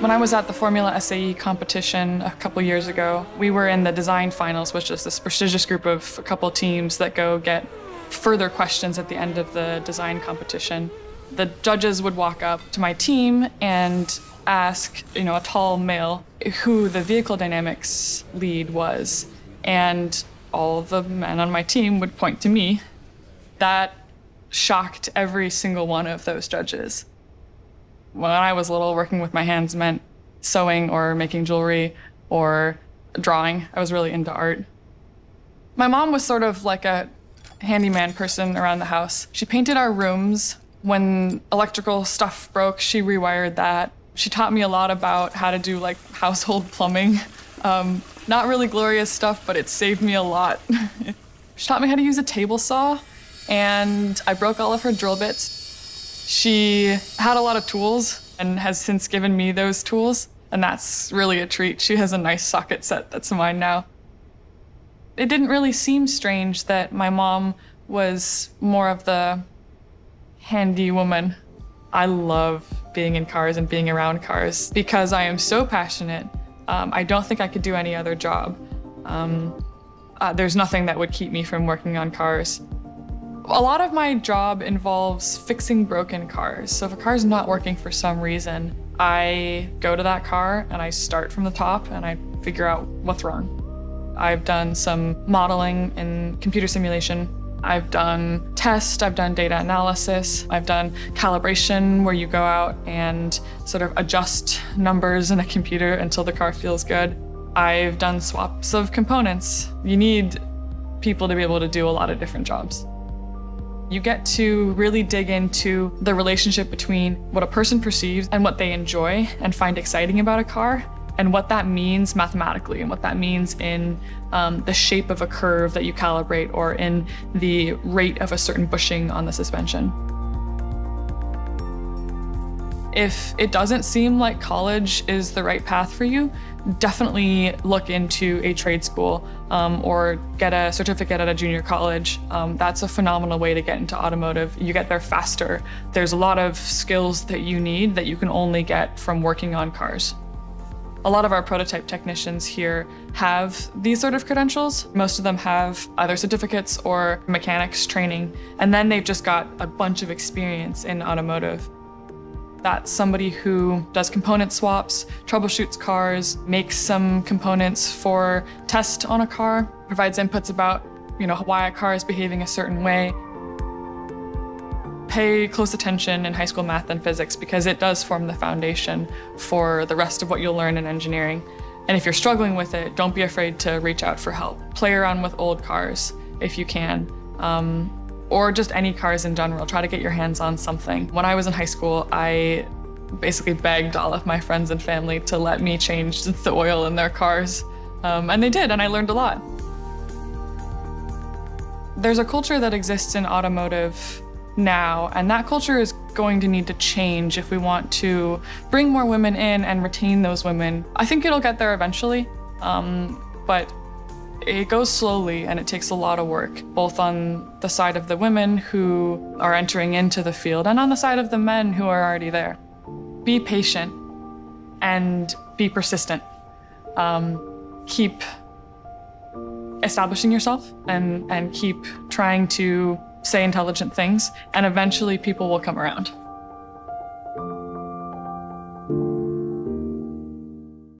When I was at the Formula SAE competition a couple years ago, we were in the design finals, which is this prestigious group of a couple teams that go get further questions at the end of the design competition. The judges would walk up to my team and ask, a tall male who the vehicle dynamics lead was, and all the men on my team would point to me. That shocked every single one of those judges. When I was little, working with my hands meant sewing or making jewelry or drawing. I was really into art. My mom was sort of like a handyman person around the house. She painted our rooms. When electrical stuff broke, she rewired that. She taught me a lot about how to do like household plumbing. Not really glorious stuff, but it saved me a lot. She taught me how to use a table saw, and I broke all of her drill bits. She had a lot of tools and has since given me those tools, and that's really a treat. She has a nice socket set that's mine now. It didn't really seem strange that my mom was more of the handy woman. I love being in cars and being around cars because I am so passionate. I don't think I could do any other job. There's nothing that would keep me from working on cars. A lot of my job involves fixing broken cars. So if a car's not working for some reason, I go to that car and I start from the top and I figure out what's wrong. I've done some modeling in computer simulation. I've done tests, I've done data analysis, I've done calibration where you go out and sort of adjust numbers in a computer until the car feels good. I've done swaps of components. You need people to be able to do a lot of different jobs. You get to really dig into the relationship between what a person perceives and what they enjoy and find exciting about a car, and what that means mathematically, and what that means in the shape of a curve that you calibrate, or in the rate of a certain bushing on the suspension. If it doesn't seem like college is the right path for you, definitely look into a trade school or get a certificate at a junior college. That's a phenomenal way to get into automotive. You get there faster. There's a lot of skills that you need that you can only get from working on cars. A lot of our prototype technicians here have these sort of credentials. Most of them have either certificates or mechanics training, and then they've just got a bunch of experience in automotive. That's somebody who does component swaps, troubleshoots cars, makes some components for test on a car, provides inputs about, why a car is behaving a certain way. Pay close attention in high school math and physics because it does form the foundation for the rest of what you'll learn in engineering. And if you're struggling with it, don't be afraid to reach out for help. Play around with old cars if you can, or just any cars in general. Try to get your hands on something. When I was in high school, I basically begged all of my friends and family to let me change the oil in their cars, and they did, and I learned a lot. There's a culture that exists in automotive now, and that culture is going to need to change if we want to bring more women in and retain those women. I think it'll get there eventually, but it goes slowly and it takes a lot of work, both on the side of the women who are entering into the field and on the side of the men who are already there. Be patient and be persistent. Keep establishing yourself and keep trying to say intelligent things, and eventually people will come around.